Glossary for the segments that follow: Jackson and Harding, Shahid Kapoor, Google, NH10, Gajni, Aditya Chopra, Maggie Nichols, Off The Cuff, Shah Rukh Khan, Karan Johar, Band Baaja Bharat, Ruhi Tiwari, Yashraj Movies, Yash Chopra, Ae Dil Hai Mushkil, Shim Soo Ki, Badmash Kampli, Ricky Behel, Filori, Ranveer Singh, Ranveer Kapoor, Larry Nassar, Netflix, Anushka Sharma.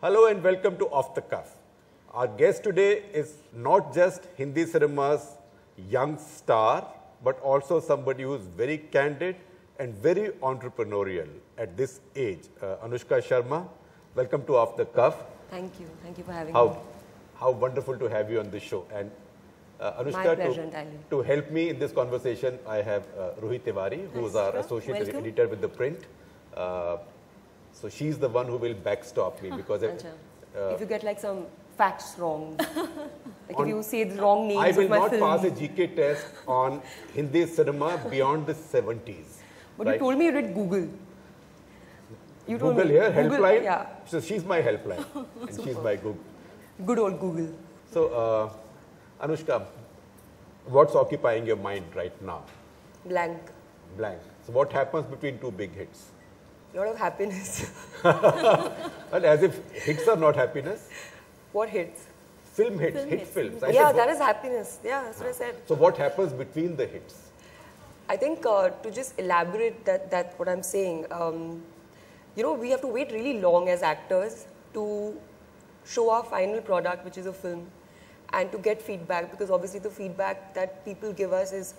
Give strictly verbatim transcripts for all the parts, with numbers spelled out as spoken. Hello and welcome to Off The Cuff. Our guest today is not just Hindi cinema's young star, but also somebody who's very candid and very entrepreneurial at this age. Uh, Anushka Sharma, welcome to Off The Cuff. Thank you. Thank you for having how, me. How wonderful to have you on the show. And uh, Anushka, My pleasure, to, to help me in this conversation, I have uh, Ruhi Tiwari, who is our associate welcome. editor with The Print. Uh, so she's the one who will backstop me, because if, uh, if you get like some facts wrong, like if you say the wrong names, I will not film. pass a G K test on Hindi cinema beyond the seventies. But right? you told me you did Google. You told Google me, here, Google, helpline. Yeah. So she's my helpline, and she's my Google. Good old Google. So, uh, Anushka, what's occupying your mind right now? Blank. Blank. So what happens between two big hits? A lot of happiness. Well, as if hits are not happiness. What hits? Film hits, film hit hits. films. I yeah, that is happiness. Yeah, that's what I said. So what happens between the hits? I think uh, to just elaborate that, that what I'm saying, um, you know, we have to wait really long as actors to show our final product, which is a film, and to get feedback, because obviously the feedback that people give us is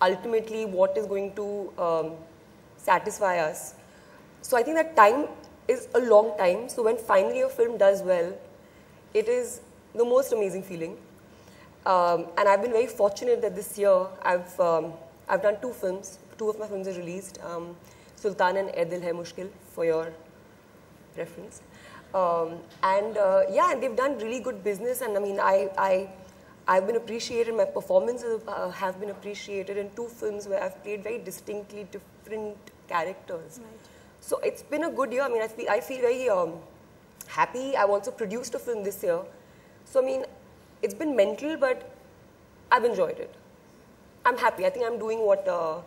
ultimately what is going to um, satisfy us. So I think that time is a long time. So when finally a film does well, it is the most amazing feeling. Um, and I've been very fortunate that this year I've um, I've done two films. Two of my films are released: um, Sultan and Ae Dil Hai Mushkil, for your reference. Um, and uh, yeah, and they've done really good business. And I mean, I I I've been appreciated. My performances uh, have been appreciated in two films where I've played very distinctly different characters. Right. So it's been a good year. I mean, I feel, I feel very um, happy. I've also produced a film this year. So, I mean, it's been mental, but I've enjoyed it. I'm happy. I think I'm doing what uh,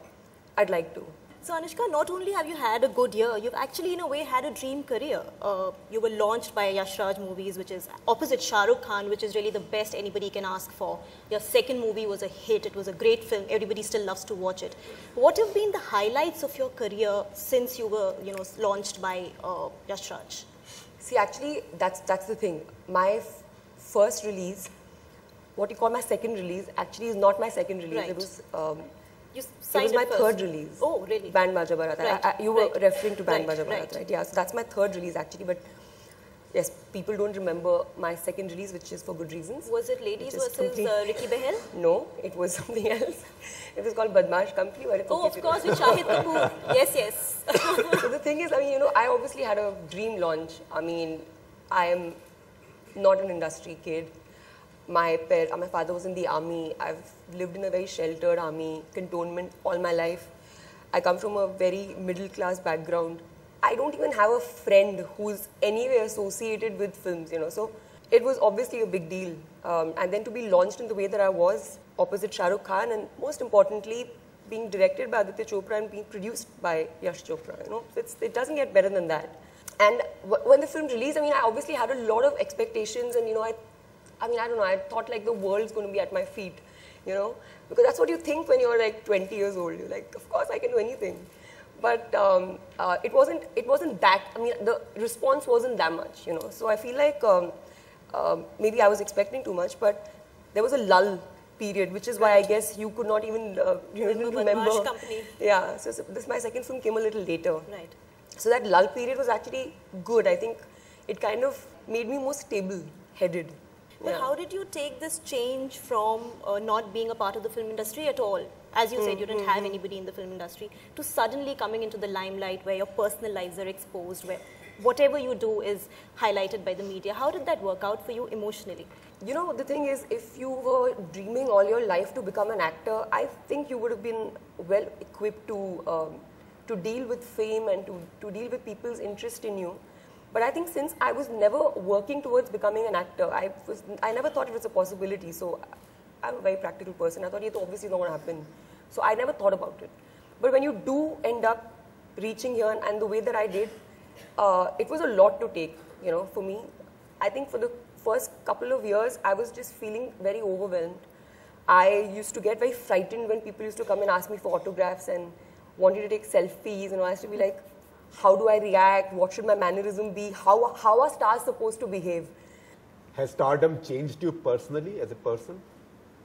I'd like to. So, Anushka, not only have you had a good year, you've actually, in a way, had a dream career. Uh, you were launched by Yashraj Movies, which is opposite Shah Rukh Khan, which is really the best anybody can ask for. Your second movie was a hit. It was a great film. Everybody still loves to watch it. What have been the highlights of your career since you were, you know, launched by uh, Yashraj? See, actually, that's, that's the thing. My f first release, what you call my second release, actually is not my second release. Right. It was... Um, You signed it was my first. third release. Oh, really? Band Baaja Bharat. Right. I, I, you right. were referring to Band right. Baaja Bharat, right. right? Yeah, so that's my third release actually. But yes, people don't remember my second release, which is for good reasons. Was it Ladies versus uh, Ricky Behel? No, it was something else. It was called Badmash Kampli. But oh, okay of course, with Shahid Kapoor. Yes, yes. So the thing is, I mean, you know, I obviously had a dream launch. I mean, I am not an industry kid. My, par my father was in the army. I've lived in a very sheltered army cantonment all my life. I come from a very middle class background. I don't even have a friend who's anywhere associated with films, you know. So it was obviously a big deal. Um, and then to be launched in the way that I was, opposite Shah Rukh Khan, and most importantly, being directed by Aditya Chopra and being produced by Yash Chopra, you know. It's, it doesn't get better than that. And w when the film released, I mean, I obviously had a lot of expectations, and, you know, I. I mean, I don't know, I thought like the world's going to be at my feet, you know, because that's what you think when you're like twenty years old. You're like, of course, I can do anything. But um, uh, it wasn't it wasn't that, I mean, the response wasn't that much, you know. So I feel like um, uh, maybe I was expecting too much, but there was a lull period, which is why I guess you could not even uh, you remember. Know, remember. Yeah, so, so this, my second film came a little later. Right. So that lull period was actually good. I think it kind of made me more stable-headed. But yeah. How did you take this change from uh, not being a part of the film industry at all, as you mm-hmm. said, you didn't have anybody in the film industry, to suddenly coming into the limelight where your personal lives are exposed, where whatever you do is highlighted by the media? How did that work out for you emotionally? You know, the thing is, if you were dreaming all your life to become an actor, I think you would have been well equipped to, um, to deal with fame and to, to deal with people's interest in you. But I think since I was never working towards becoming an actor, I, was, I never thought it was a possibility. So I'm a very practical person. I thought it's obviously not going to happen. So I never thought about it. But when you do end up reaching here, and, and the way that I did, uh, it was a lot to take, you know, for me. I think for the first couple of years, I was just feeling very overwhelmed. I used to get very frightened when people used to come and ask me for autographs and wanted to take selfies. And I used to be like, how do I react, what should my mannerism be, how, how are stars supposed to behave? Has stardom changed you personally as a person?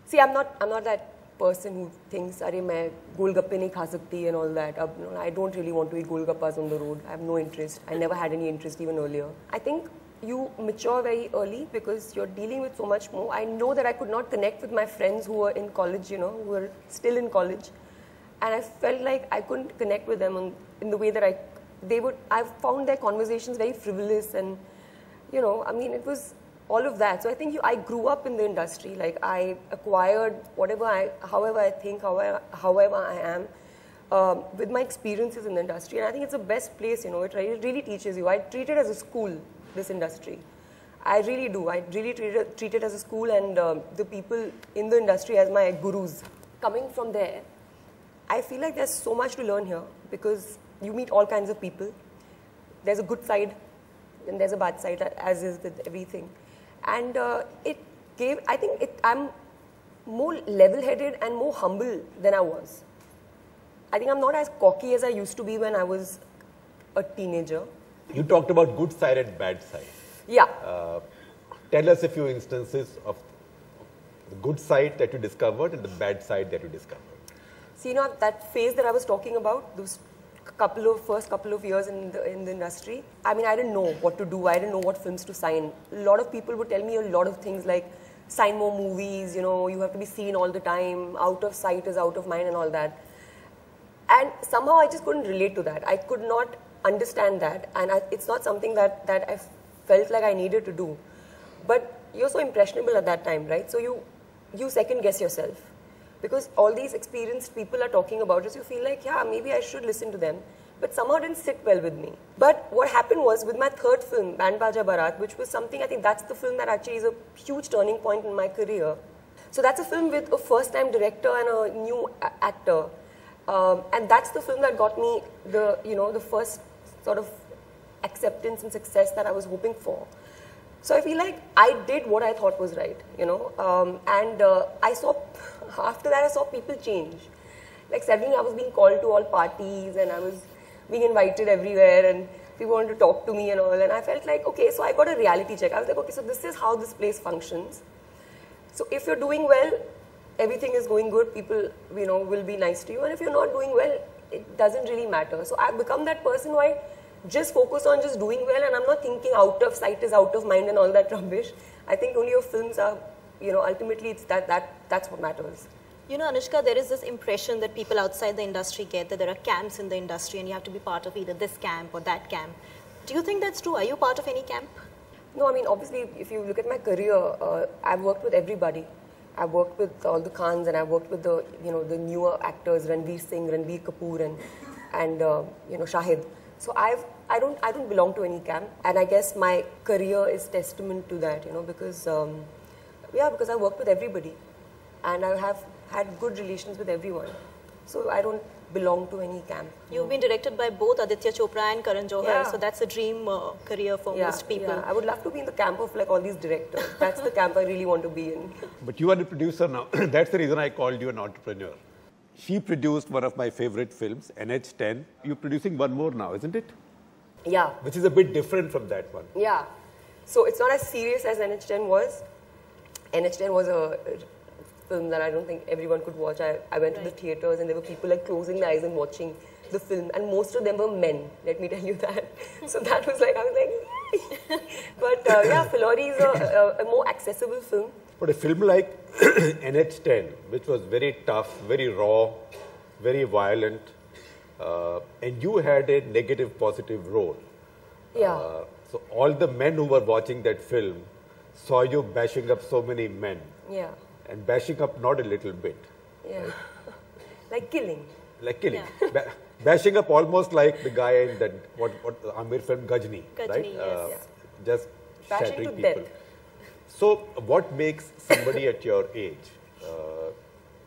See, I'm not, I'm not that person who thinks, arey main golgappe nahi kha sakti and all that. Ab, no, I don't really want to eat golgappas on the road. I have no interest. I never had any interest even earlier. I think you mature very early because you're dealing with so much more. I know that I could not connect with my friends who were in college, you know, who were still in college. And I felt like I couldn't connect with them in, in the way that I, they would, I found their conversations very frivolous and, you know, I mean, it was all of that. So I think you, I grew up in the industry, like I acquired whatever I, however I think, however, however I am, um, with my experiences in the industry. And I think it's the best place, you know, it really teaches you. I treat it as a school, this industry. I really do. I really treat it, treat it as a school and um, the people in the industry as my gurus. Coming from there, I feel like there's so much to learn here because you meet all kinds of people. There's a good side and there's a bad side, as is with everything. And uh, it gave, I think it, I'm more level-headed and more humble than I was. I think I'm not as cocky as I used to be when I was a teenager. You talked about good side and bad side. Yeah. Uh, tell us a few instances of the good side that you discovered and the bad side that you discovered. See, you know, that phase that I was talking about, those couple of, first couple of years in the, in the industry, I mean, I didn't know what to do. I didn't know what films to sign. A lot of people would tell me a lot of things like, sign more movies, you know, you have to be seen all the time, out of sight is out of mind and all that. And somehow I just couldn't relate to that. I could not understand that. And I, it's not something that, that I felt like I needed to do. But you're so impressionable at that time, right? So you, you second guess yourself. Because all these experienced people are talking about it, so you feel like, yeah, maybe I should listen to them. But somehow it didn't sit well with me. But what happened was, with my third film, Band Baaja Bharat, which was something, I think that's the film that actually is a huge turning point in my career. So that's a film with a first-time director and a new a actor. Um, and that's the film that got me the, you know, the first sort of acceptance and success that I was hoping for. So I feel like I did what I thought was right, you know, um, and uh, I saw, after that I saw people change. Like suddenly I was being called to all parties and I was being invited everywhere and people wanted to talk to me and all, and I felt like, okay, so I got a reality check. I was like, okay, so this is how this place functions. So if you're doing well, everything is going good, people, you know, will be nice to you, and if you're not doing well, it doesn't really matter. So I've become that person who I just focus on just doing well, and I'm not thinking out of sight is out of mind and all that rubbish. I think only your films are, you know, ultimately it's that, that that's what matters. You know, Anushka, there is this impression that people outside the industry get that there are camps in the industry and you have to be part of either this camp or that camp. Do you think that's true? Are you part of any camp? No, I mean, obviously, if you look at my career, uh, I've worked with everybody. I've worked with all the Khans and I've worked with the, you know, the newer actors, Ranveer Singh, Ranveer Kapoor and, and uh, you know, Shahid. So I've, I don't, I don't belong to any camp, and I guess my career is testament to that, you know, because, um, yeah, because I worked with everybody, and I have had good relations with everyone. So I don't belong to any camp. You've no. been directed by both Aditya Chopra and Karan Johar, yeah. So that's a dream uh, career for yeah, most people. Yeah. I would love to be in the camp of like all these directors. That's the camp I really want to be in. But you are a producer now. That's the reason I called you an entrepreneur. She produced one of my favorite films, N H ten. You're producing one more now, isn't it? Yeah. Which is a bit different from that one. Yeah. So it's not as serious as N H ten was. N H ten was a film that I don't think everyone could watch. I, I went right. to the theatres and there were people like closing their eyes and watching the film. And most of them were men, let me tell you that. So that was like, I was like, yay! But uh, yeah, Filori is a, a, a more accessible film. But a film like N H ten, which was very tough, very raw, very violent, uh, and you had a negative, positive role. Yeah. Uh, so all the men who were watching that film saw you bashing up so many men. Yeah. And bashing up not a little bit. Yeah. Right? Like killing. Like killing. Yeah. Ba bashing up almost like the guy in that what what Amir film Gajni, Gajni right? Yes. Uh, yeah. Just bashing shattering people. Death. So, what makes somebody at your age, uh,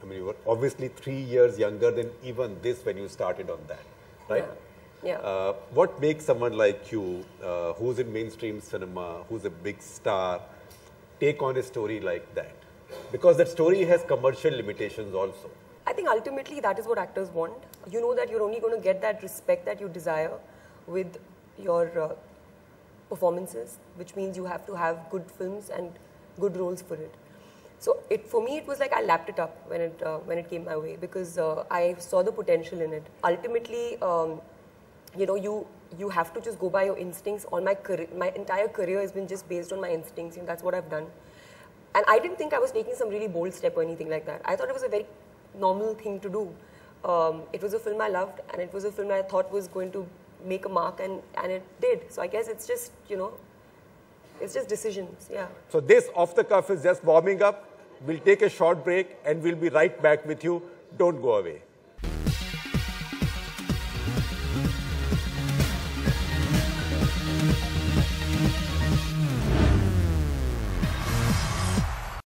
I mean, you were obviously three years younger than even this when you started on that, right? Yeah. yeah. Uh, what makes someone like you, uh, who's in mainstream cinema, who's a big star, take on a story like that? Because that story has commercial limitations also. I think ultimately that is what actors want. You know that you're only going to get that respect that you desire with your uh, performances, which means you have to have good films and good roles for it. So it, for me, it was like I lapped it up when it uh, when it came my way, because uh, I saw the potential in it. Ultimately, um, you know, you you have to just go by your instincts. All my career, my entire career has been just based on my instincts, and that's what I've done. And I didn't think I was taking some really bold step or anything like that. I thought it was a very normal thing to do. Um, it was a film I loved, and it was a film I thought was going to make a mark, and and it did. So I guess it's just, you know, it's just decisions, yeah. So this Off The Cuff is just warming up. We'll take a short break and we'll be right back with you. Don't go away.